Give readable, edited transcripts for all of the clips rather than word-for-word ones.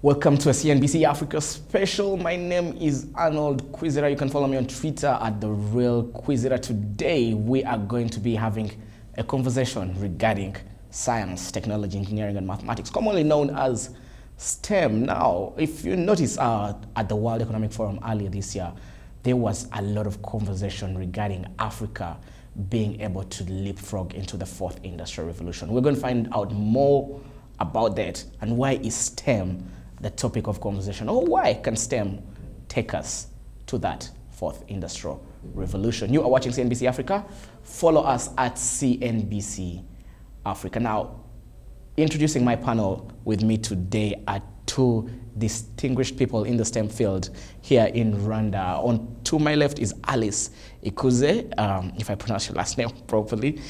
Welcome to a CNBC Africa special. My name is Arnold Quizera. You can follow me on Twitter at the Real Quizera. Today we are going to be having a conversation regarding science, technology, engineering, and mathematics, commonly known as STEM. Now, if you notice at the World Economic Forum earlier this year, there was a lot of conversation regarding Africa being able to leapfrog into the fourth industrial revolution. We're going to find out more about that and why is STEM the topic of conversation, or why can STEM take us to that fourth industrial revolution. You are watching CNBC Africa. Follow us at CNBC Africa. Now, introducing my panel with me today are two distinguished people in the STEM field here in Rwanda. On to my left is Alice Irakoze, if I pronounce your last name properly.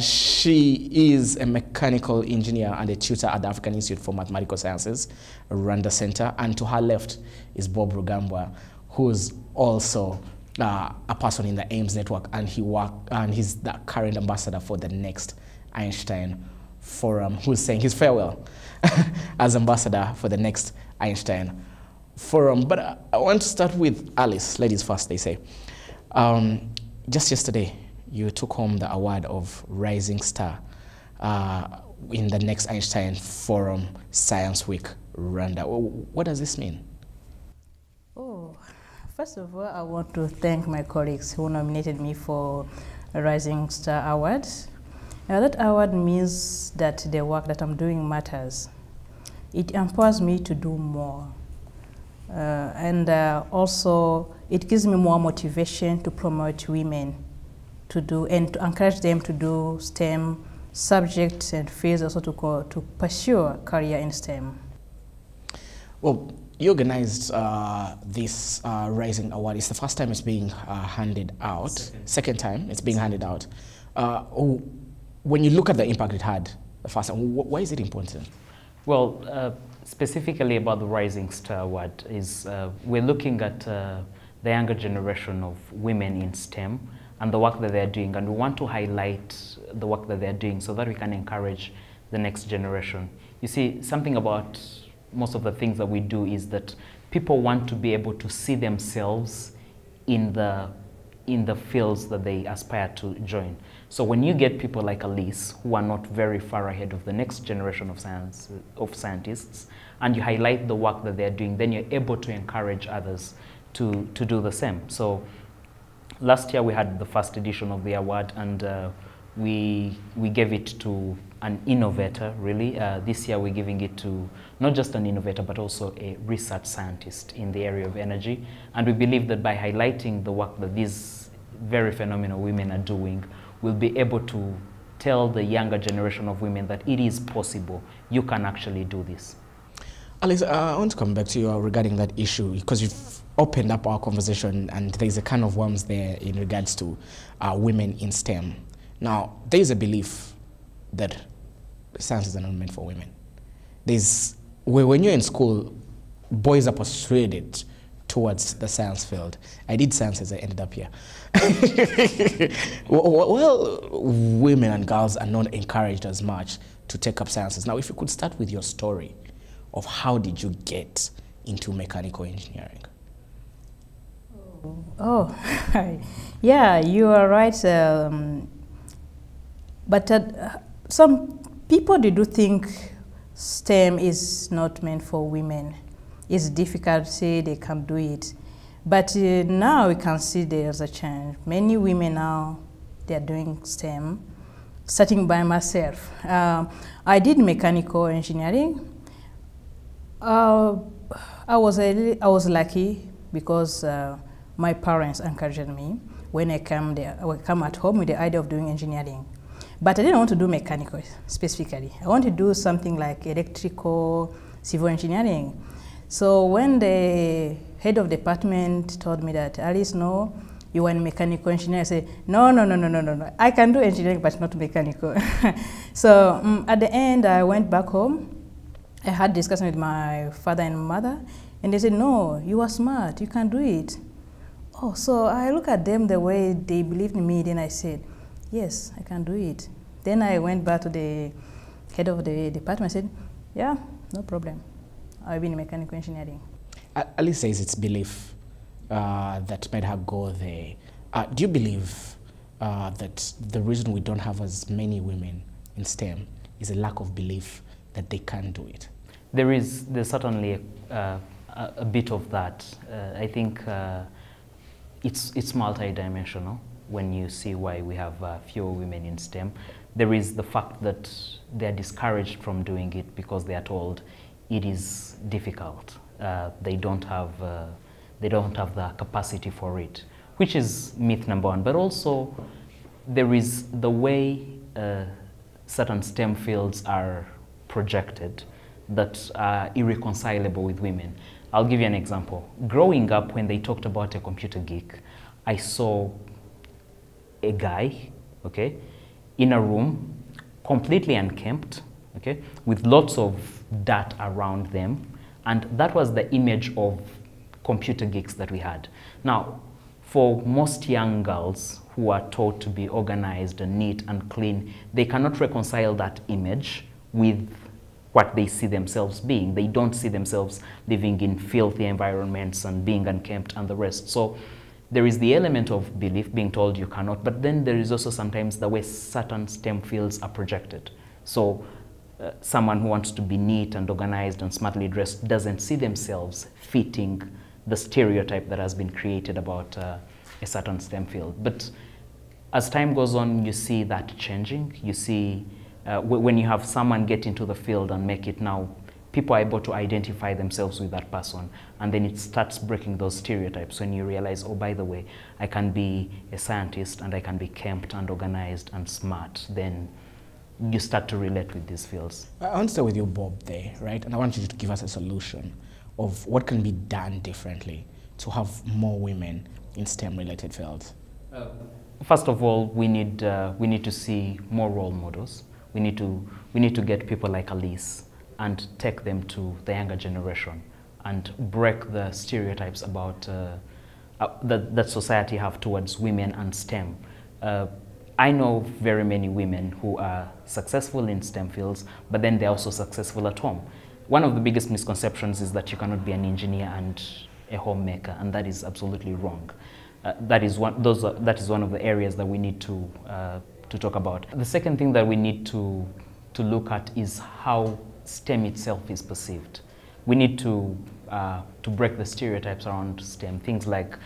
She is a mechanical engineer and a tutor at the African Institute for Mathematical Sciences, Rwanda Center. And to her left is Bob Rugambwa, who is also a person in the AIMS network, and he's the current ambassador for the Next Einstein Forum, who's saying his farewell as ambassador for the Next Einstein Forum. But I want to start with Alice. Ladies first, they say. Just yesterday, you took home the award of Rising Star in the Next Einstein Forum Science Week Rwanda. What does this mean? Oh, first of all, I want to thank my colleagues who nominated me for a Rising Star Award. Now, that award means that the work that I'm doing matters. It empowers me to do more. Also, it gives me more motivation to promote women to do and to encourage them to do STEM subjects and fields, also to pursue a career in STEM. Well, you organized this Rising Award. It's the first time it's being handed out. Second time it's being handed out. When you look at the impact it had the first time, why is it important? Well, specifically about the Rising Star Award is we're looking at the younger generation of women in STEM and the work that they're doing, and we want to highlight the work that they're doing so that we can encourage the next generation. You see, something about most of the things that we do is that people want to be able to see themselves in the fields that they aspire to join. So when you get people like Alice, who are not very far ahead of the next generation of scientists, and you highlight the work that they're doing, then you're able to encourage others to do the same. So last year we had the first edition of the award, and we gave it to an innovator, really. This year we're giving it to not just an innovator, but also a research scientist in the area of energy. And we believe that by highlighting the work that these very phenomenal women are doing, we'll be able to tell the younger generation of women that it is possible. You can actually do this. Alice, I want to come back to you regarding that issue, because you've opened up our conversation and there's a kind of worms there in regards to women in STEM. Now, there's a belief that sciences are not meant for women. When you're in school, boys are persuaded towards the science field. I did science as I ended up here. Well, women and girls are not encouraged as much to take up sciences. Now, if you could start with your story of how did you get into mechanical engineering? Oh, yeah, you are right. But some people, they do think STEM is not meant for women. It's difficult to say they can do it. But now we can see there's a change. Many women now, they're doing STEM, starting by myself. I did mechanical engineering. I was lucky because my parents encouraged me when I came at home with the idea of doing engineering. But I didn't want to do mechanical specifically. I wanted to do something like electrical, civil engineering. So when the head of the department told me that, Alice, no, you are a mechanical engineer, I said, no, I can do engineering, but not mechanical. So at the end, I went back home. I had a discussion with my father and mother, and they said, no, you are smart, you can do it. Oh, so I look at them the way they believed in me, then I said, yes, I can do it. Then I went back to the head of the department and said, yeah, no problem. I've been in mechanical engineering. Alice says it's belief that made her go there. Do you believe that the reason we don't have as many women in STEM is a lack of belief that they can do it? There's certainly a bit of that. I think it's multidimensional when you see why we have fewer women in STEM. There is the fact that they're discouraged from doing it because they are told it is difficult. They don't have the capacity for it, which is myth number one. But also, there is the way certain STEM fields are projected that are irreconcilable with women. I'll give you an example. Growing up, when they talked about a computer geek, I saw a guy, okay, in a room, completely unkempt, okay, with lots of dirt around them, and that was the image of computer geeks that we had. Now, for most young girls who are taught to be organized and neat and clean, they cannot reconcile that image with what they see themselves being. They don't see themselves living in filthy environments and being unkempt and the rest. So there is the element of belief, being told you cannot, but then there is also sometimes the way certain STEM fields are projected. So someone who wants to be neat and organized and smartly dressed doesn't see themselves fitting the stereotype that has been created about a certain STEM field. But as time goes on, you see that changing. You see when you have someone get into the field and make it now, people are able to identify themselves with that person, and then it starts breaking those stereotypes when you realize, oh, by the way, I can be a scientist and I can be kempt and organized and smart. Then you start to relate with these fields. I want to start with you, Bob, there, right? And I want you to give us a solution of what can be done differently to have more women in STEM-related fields. First of all, we need to see more role models. We need to get people like Alice and take them to the younger generation and break the stereotypes about that society have towards women and STEM. I know very many women who are successful in STEM fields, but then they're also successful at home. One of the biggest misconceptions is that you cannot be an engineer and a homemaker, and that is absolutely wrong. That is one of the areas that we need to talk about. The second thing that we need to look at is how STEM itself is perceived. We need to break the stereotypes around STEM. Things like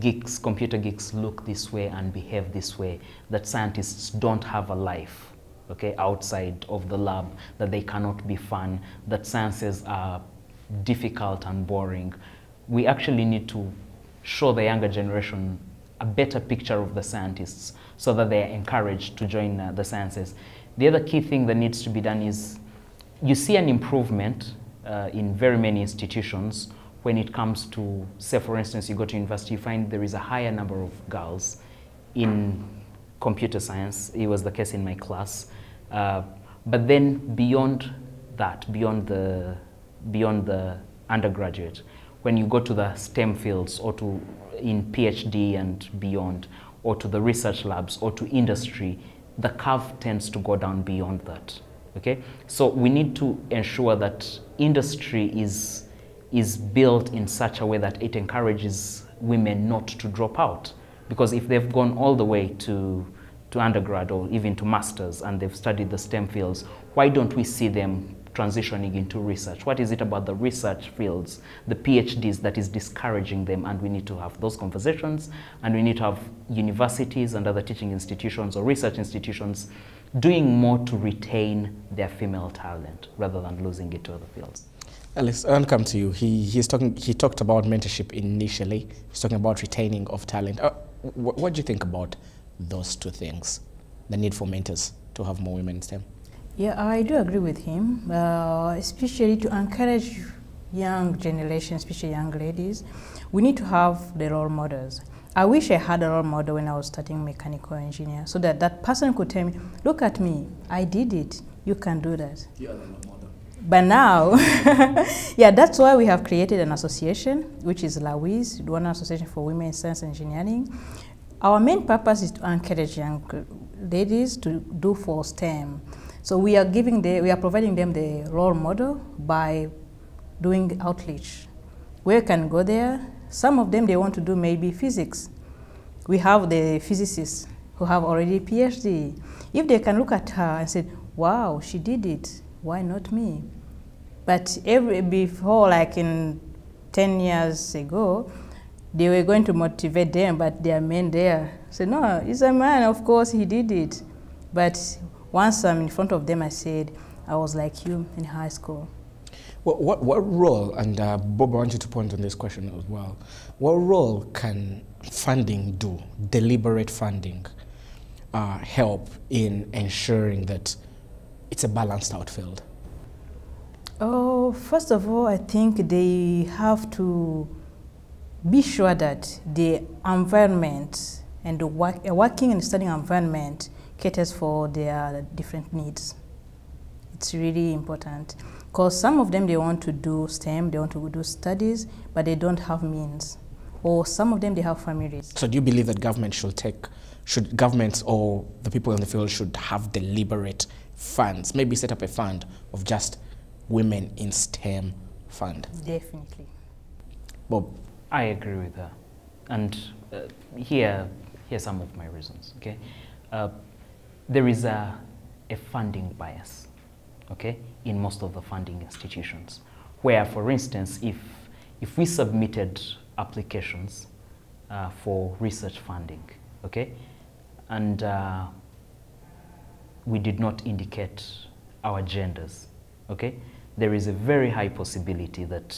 geeks, computer geeks look this way and behave this way, that scientists don't have a life, okay, outside of the lab, that they cannot be fun, that sciences are difficult and boring. We actually need to show the younger generation a better picture of the scientists so that they are encouraged to join the sciences. The other key thing that needs to be done is you see an improvement in very many institutions when it comes to, say for instance, you go to university, you find there is a higher number of girls in computer science. It was the case in my class. But then beyond that, beyond the undergraduate, when you go to the STEM fields or to in PhD and beyond, or to the research labs or to industry, the curve tends to go down beyond that. Okay? So we need to ensure that industry is built in such a way that it encourages women not to drop out. Because if they've gone all the way to undergrad or even to masters and they've studied the STEM fields, why don't we see them transitioning into research? What is it about the research fields, the PhDs, that is discouraging them? And we need to have those conversations, and we need to have universities and other teaching institutions or research institutions doing more to retain their female talent rather than losing it to other fields. Alice, I want to come to you. He talked about mentorship initially. He's talking about retaining of talent. What do you think about those two things, the need for mentors to have more women in STEM? Yeah, I do agree with him, especially to encourage young generation, especially young ladies. We need to have the role models. I wish I had a role model when I was studying mechanical engineer, so that that person could tell me, look at me, I did it, you can do that. Yeah, but now, yeah, that's why we have created an association, which is LaWise, the Rwanda Association for Women in Science and Engineering. Our main purpose is to encourage young ladies to do for STEM. So we are providing them the role model by doing outreach. We can go there. Some of them, they want to do maybe physics. We have the physicists who have already PhD. If they can look at her and say, wow, she did it, why not me? But before, like in 10 years ago, they were going to motivate them, but their men there say, no, he's a man, of course he did it. But once I'm in front of them, I said, I was like you in high school. Well, what role, and Bob, I want you to point on this question as well, what role can funding do, deliberate funding, help in ensuring that it's a balanced outfield? Oh, first of all, I think they have to be sure that the environment and the working and studying environment caters for their different needs. It's really important because some of them, they want to do STEM, they want to do studies, but they don't have means, or some of them, they have families. So do you believe that government should take, should governments or the people in the field should have deliberate funds, maybe set up a fund of just women in STEM fund? Definitely. Bob? I agree with her, and here are some of my reasons, okay? There is a funding bias, okay, in most of the funding institutions, where, for instance, if we submitted applications for research funding, okay, and we did not indicate our genders, okay, there is a very high possibility that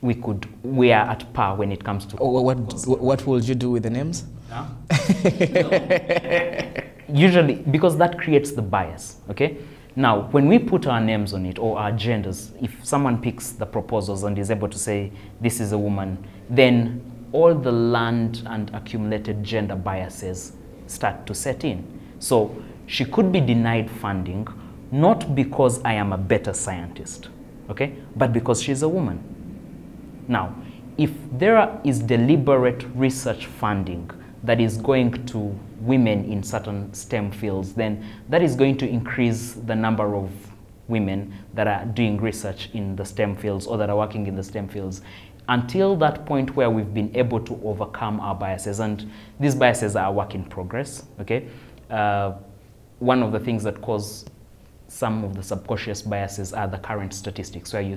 we are at par when it comes to... Oh, what will you do with the names? Huh? No. Usually, because that creates the bias, okay? Now, when we put our names on it, or our genders, if someone picks the proposals and is able to say, this is a woman, then all the learned and accumulated gender biases start to set in. So, she could be denied funding, not because I am a better scientist, okay? But because she's a woman. Now, if there is deliberate research funding that is going to women in certain STEM fields, then that is going to increase the number of women that are doing research in the STEM fields or that are working in the STEM fields until that point where we've been able to overcome our biases. And these biases are a work in progress, okay? One of the things that cause some of the subconscious biases are the current statistics where you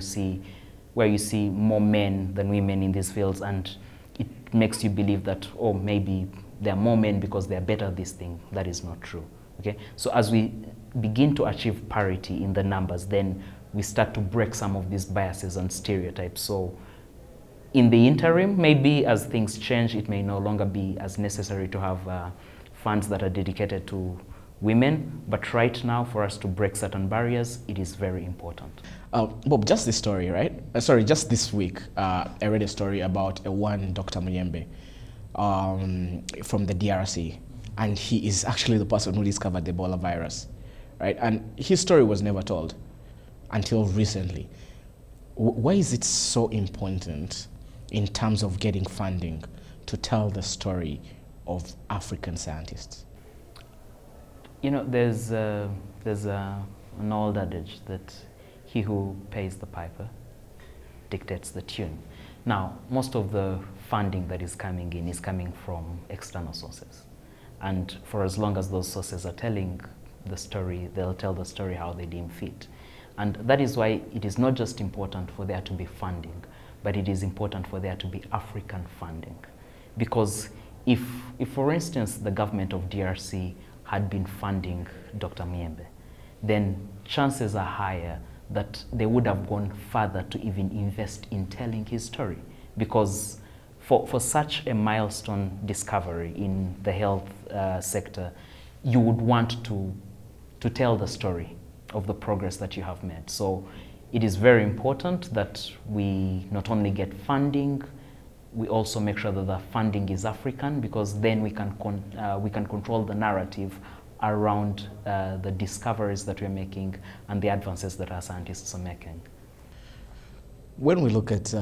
see more men than women in these fields, and it makes you believe that, oh, maybe there are more men because they are better at this thing. That is not true, okay? So as we begin to achieve parity in the numbers, then we start to break some of these biases and stereotypes. So in the interim, maybe as things change, it may no longer be as necessary to have funds that are dedicated to women, but right now, for us to break certain barriers, it is very important. Bob, just this story, right? Sorry, just this week, I read a story about one Dr. Muyembe from the DRC, and he is actually the person who discovered the Ebola virus, right? And his story was never told until recently. Why is it so important in terms of getting funding to tell the story of African scientists? You know, there's an old adage that he who pays the piper dictates the tune. Now, most of the funding that is coming in is coming from external sources. And for as long as those sources are telling the story, they'll tell the story how they deem fit. And that is why it is not just important for there to be funding, but it is important for there to be African funding. Because if for instance, the government of DRC had been funding Dr. Muyembe, then chances are higher that they would have gone further to even invest in telling his story. Because for such a milestone discovery in the health sector, you would want to tell the story of the progress that you have made. So it is very important that we not only get funding, we also make sure that the funding is African, because then we can control the narrative around the discoveries that we're making and the advances that our scientists are making. When we look at,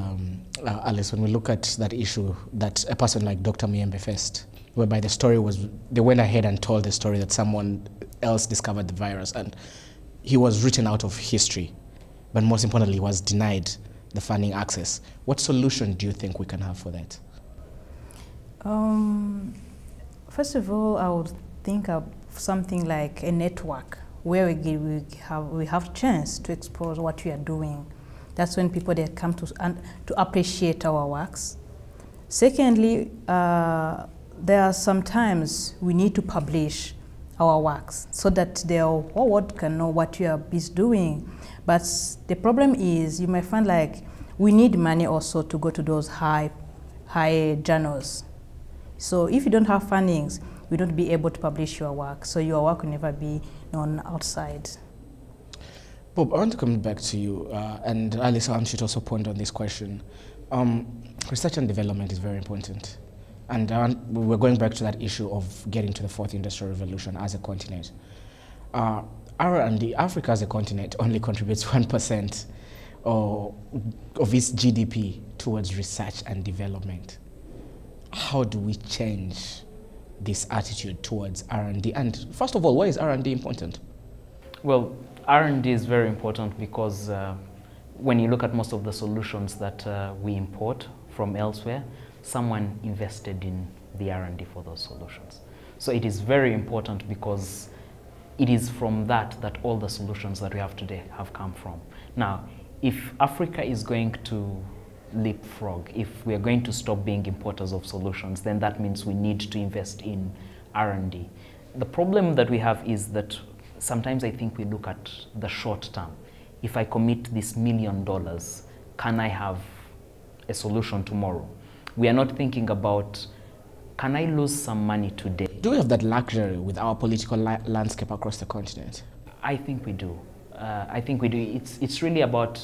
Alice, when we look at that issue that a person like Dr. Muyembe faced, whereby the story was, they went ahead and told the story that someone else discovered the virus, and he was written out of history. but most importantly was denied the funding access. What solution do you think we can have for that? First of all, I would think of something like a network where we have a chance to expose what we are doing. That's when people they come to appreciate our works. Secondly, there are sometimes we need to publish our works so that the whole world can know what your is doing. But the problem is you might find like we need money also to go to those high journals. So if you don't have fundings, you don't be able to publish your work. So your work will never be known outside. Bob, I want to come back to you, and Alice should also point on this question. Research and development is very important. And we're going back to that issue of getting to the fourth industrial revolution as a continent. R&D, Africa as a continent only contributes 1% of its GDP towards research and development. How do we change this attitude towards R&D? And first of all, why is R&D important? Well, R&D is very important because when you look at most of the solutions that we import from elsewhere, someone invested in the R&D for those solutions. So it is very important because it is from that all the solutions that we have today have come from. Now, if Africa is going to leapfrog, if we are going to stop being importers of solutions, then that means we need to invest in R&D. The problem that we have is that sometimes I think we look at the short term. If I commit this $1 million, can I have a solution tomorrow? We are not thinking about, can I lose some money today? Do we have that luxury with our political landscape across the continent? I think we do. It's really about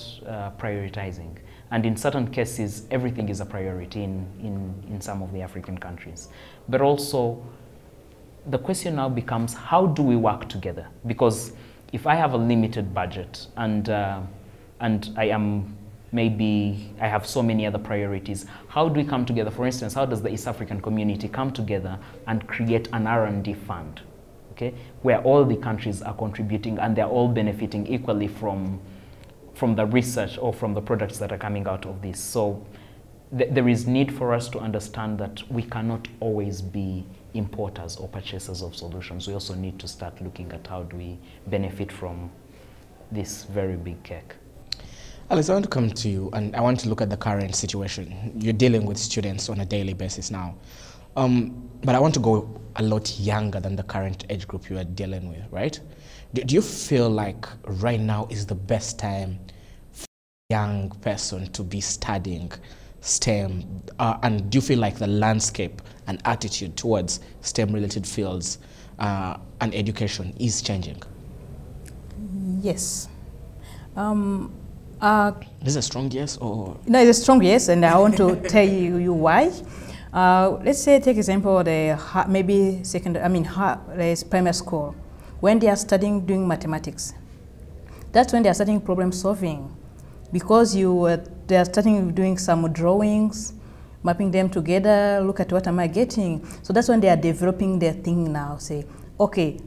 prioritizing. And in certain cases, everything is a priority in some of the African countries. But also, the question now becomes, how do we work together? Because if I have a limited budget and I am maybe I have so many other priorities. How do we come together? For instance, how does the East African community come together and create an R&D fund, okay, where all the countries are contributing and they're all benefiting equally from the research or from the products that are coming out of this? So there is need for us to understand that we cannot always be importers or purchasers of solutions. We also need to start looking at how do we benefit from this very big cake. Alice, I want to come to you, and I want to look at the current situation. You're dealing with students on a daily basis now. But I want to go a lot younger than the current age group you are dealing with, right? Do you feel like right now is the best time for a young person to be studying STEM? And do you feel like the landscape and attitude towards STEM-related fields and education is changing? Yes. Is it a strong yes or? No, it's a strong yes, and I want to tell you why. Let's say, take example, maybe secondary, primary school. When they are studying, doing mathematics, that's when they are studying problem solving. Because they are starting doing some drawings, mapping them together, look at what am I getting. So that's when they are developing their thinking now, say, okay,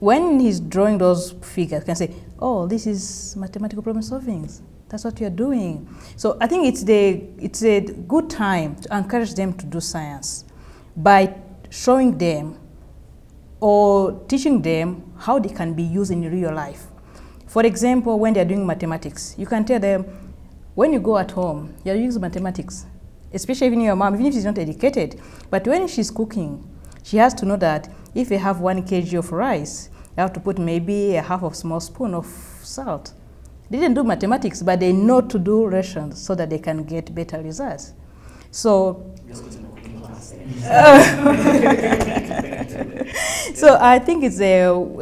when he's drawing those figures, can say, oh, this is mathematical problem solving. That's what you're doing. So I think it's a good time to encourage them to do science by showing them or teaching them how they can be used in real life. For example, when they're doing mathematics, you can tell them, when you go at home, you're using mathematics, especially even your mom, even if she's not educated. But when she's cooking, she has to know that if you have 1 kg of rice, you have to put maybe a half of small spoon of salt. They didn't do mathematics, but they know to do rations so that they can get better results. So, so I think it's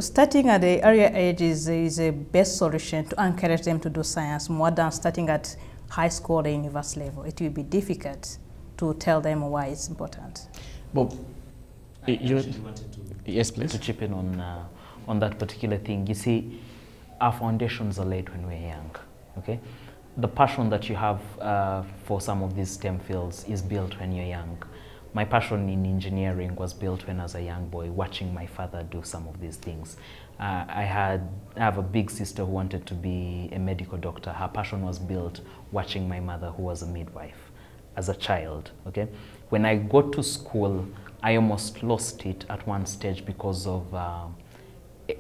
starting at the earlier age is the best solution to encourage them to do science more than starting at high school or university level. It will be difficult to tell them why it's important. But you wanted to, yes, please, to chip in on that particular thing. You see, our foundations are laid when we're young. Okay, the passion that you have for some of these STEM fields is built when you're young. My passion in engineering was built when I was a young boy, watching my father do some of these things. I have a big sister who wanted to be a medical doctor. Her passion was built watching my mother, who was a midwife, as a child. Okay, when I got to school, I almost lost it at one stage because of a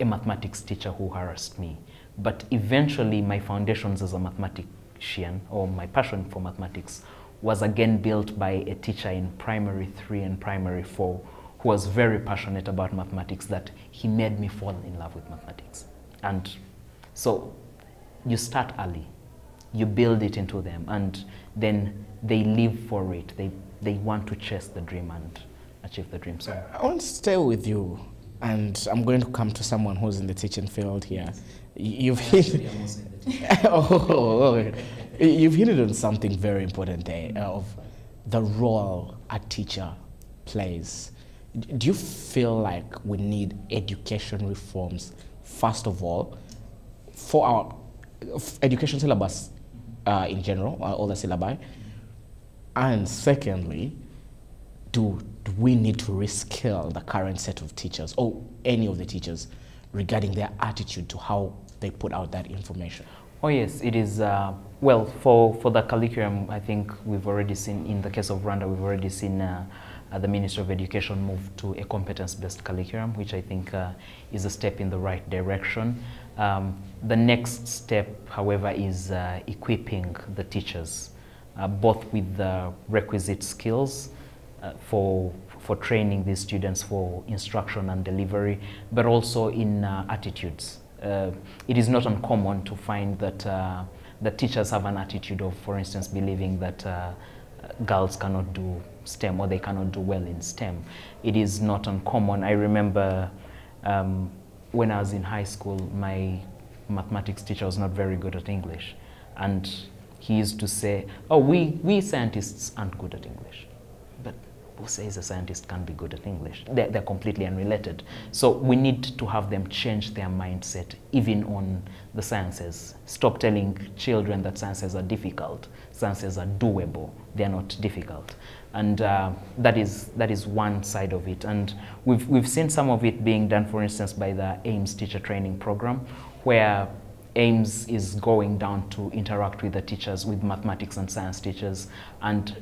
mathematics teacher who harassed me. But eventually, my foundations as a mathematician, or my passion for mathematics, was again built by a teacher in primary 3 and primary 4 who was very passionate about mathematics, that he made me fall in love with mathematics. And so you start early, you build it into them, and then they live for it. They want to chase the dream and achieve the dream. So I want to stay with you, and I'm going to come to someone who's in the teaching field here. Yes. You've hit you've hinted on something very important there, of the role a teacher plays. Do you feel like we need education reforms, first of all, for our education syllabus in general, all the syllabi? And secondly, do we need to reskill the current set of teachers, or any of the teachers, regarding their attitude to how they put out that information? Oh yes, it is, well, for the curriculum, I think we've already seen, in the case of Rwanda, we've already seen the Ministry of Education move to a competence-based curriculum, which I think is a step in the right direction. The next step, however, is equipping the teachers, both with the requisite skills for training these students for instruction and delivery, but also in attitudes. It is not uncommon to find that the teachers have an attitude of, for instance, believing that girls cannot do STEM, or they cannot do well in STEM. It is not uncommon. I remember when I was in high school, my mathematics teacher was not very good at English. And he used to say, oh, we scientists aren't good at English. But who says a scientist can't be good at English? They're completely unrelated. So we need to have them change their mindset, even on the sciences. Stop telling children that sciences are difficult. Sciences are doable. They're not difficult. And that is one side of it. And we've seen some of it being done, for instance, by the AIMS teacher training program, where AIMS is going down to interact with the teachers, with mathematics and science teachers, and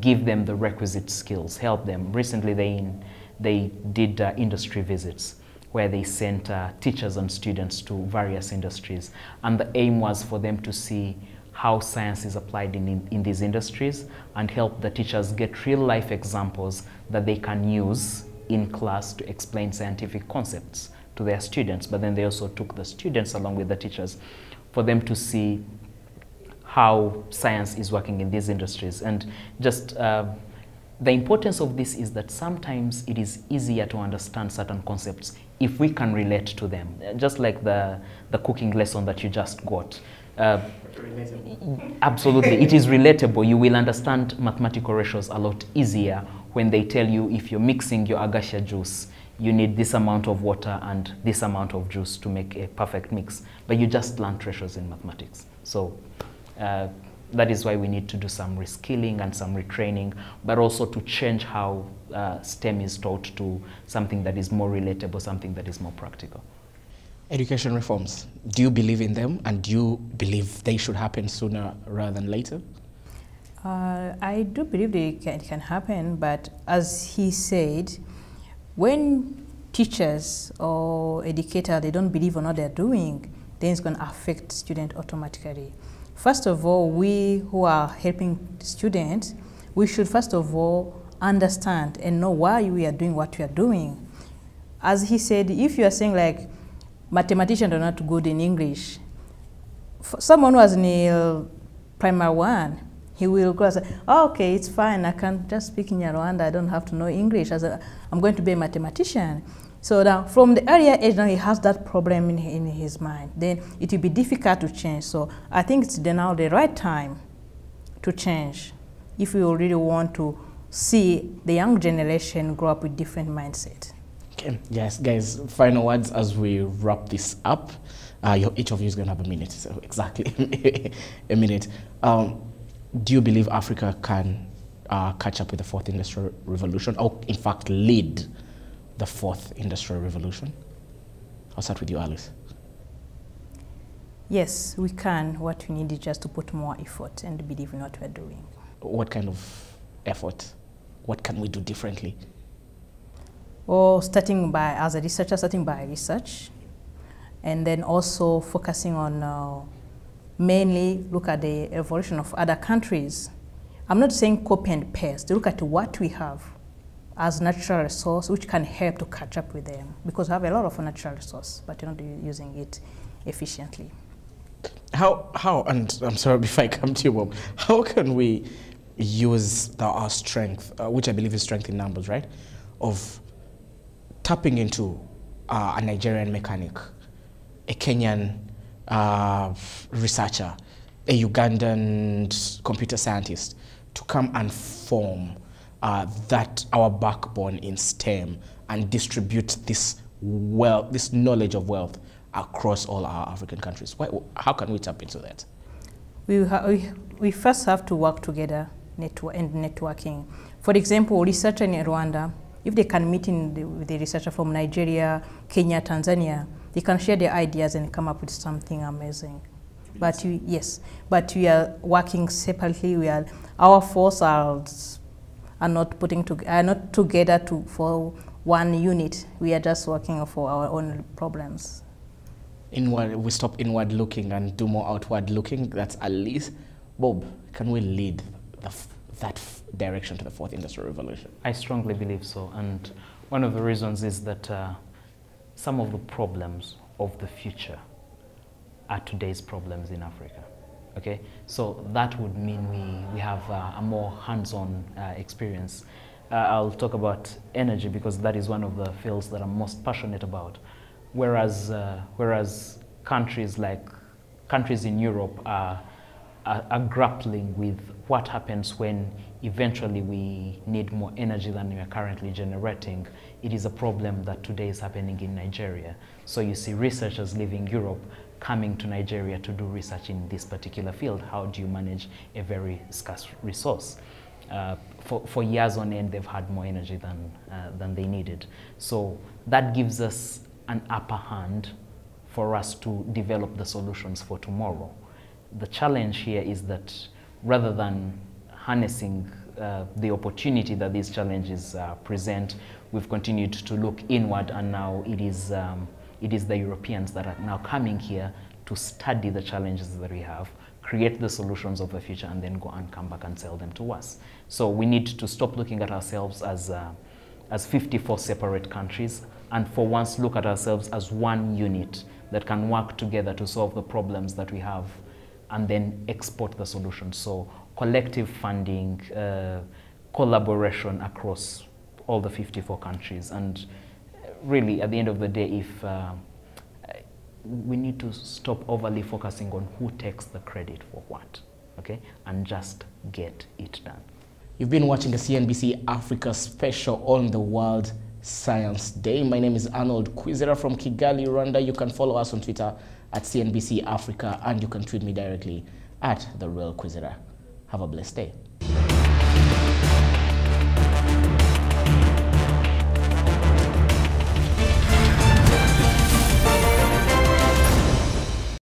give them the requisite skills, help them. Recently they did industry visits where they sent teachers and students to various industries, and the aim was for them to see how science is applied in these industries, and help the teachers get real life examples that they can use in class to explain scientific concepts to their students. But then they also took the students along with the teachers for them to see how science is working in these industries. And just the importance of this is that sometimes it is easier to understand certain concepts if we can relate to them. Just like the cooking lesson that you just got. Absolutely, it is relatable. You will understand mathematical ratios a lot easier when they tell you, if you're mixing your agasha juice, you need this amount of water and this amount of juice to make a perfect mix. But you just learned ratios in mathematics. So that is why we need to do some reskilling and some retraining, but also to change how STEM is taught to something that is more relatable, something that is more practical. Education reforms, do you believe in them, and do you believe they should happen sooner rather than later? I do believe it can happen, but as he said, when teachers or educators, they don't believe on what they're doing, then it's going to affect students automatically. First of all, we who are helping students, we should first of all understand and know why we are doing what we are doing. As he said, if you are saying like mathematicians are not good in English, for someone who was in primary 1, he will go and say, oh, okay, it's fine, I can just speak Kinyarwanda, I don't have to know English, I'm going to be a mathematician. So now, from the earlier age, now he has that problem in his mind. Then it will be difficult to change. So I think it's now the right time to change, if we really want to see the young generation grow up with different mindset. Okay. Yes, guys. Final words as we wrap this up. Each of you is going to have a minute. So exactly a minute. Do you believe Africa can catch up with the fourth industrial revolution, or in fact lead the fourth industrial revolution? I'll start with you, Alice. Yes, we can. What we need is just to put more effort and believe in what we're doing. What kind of effort? What can we do differently? Well, starting by, as a researcher, starting by research, and then also focusing on mainly look at the evolution of other countries. I'm not saying copy and paste. Look at what we have as natural resource, which can help to catch up with them, because we have a lot of natural resource, but you're not using it efficiently. How, and I'm sorry if I come to you, Bob, how can we use our strength, which I believe is strength in numbers, right, of tapping into a Nigerian mechanic, a Kenyan researcher, a Ugandan computer scientist, to come and form that our backbone in STEM and distribute this wealth, this knowledge of wealth across all our African countries? Why, how can we tap into that? We first have to work together and networking. For example, researcher in Rwanda, if they can meet with the researcher from Nigeria, Kenya, Tanzania, they can share their ideas and come up with something amazing. But you, yes, but we are working separately. We are, our forces are not putting are not together for one unit. We are just working for our own problems. Inward, we stop inward looking and do more outward looking. That's Alice. Bob, can we lead that direction to the fourth industrial revolution? I strongly believe so, and one of the reasons is that some of the problems of the future are today's problems in Africa. Okay, so that would mean we have a more hands-on experience. I'll talk about energy because that is one of the fields that I'm most passionate about. Whereas countries in Europe are grappling with what happens when eventually we need more energy than we are currently generating. It is a problem that today is happening in Nigeria. So you see researchers leaving Europe coming to Nigeria to do research in this particular field. How do you manage a very scarce resource? For years on end, they've had more energy than they needed. So that gives us an upper hand for us to develop the solutions for tomorrow. The challenge here is that rather than harnessing the opportunity that these challenges present, we've continued to look inward, and now it is the Europeans that are now coming here to study the challenges that we have, create the solutions of the future, and then go and come back and sell them to us. So we need to stop looking at ourselves as 54 separate countries, and for once look at ourselves as one unit that can work together to solve the problems that we have and then export the solutions. So collective funding, collaboration across all the 54 countries, and really, at the end of the day, if we need to stop overly focusing on who takes the credit for what, okay, and just get it done. You've been watching the CNBC Africa special on the World Science Day. My name is Arnold Quizera from Kigali, Rwanda. You can follow us on Twitter at CNBC Africa, and you can tweet me directly at The Real Quizera. Have a blessed day.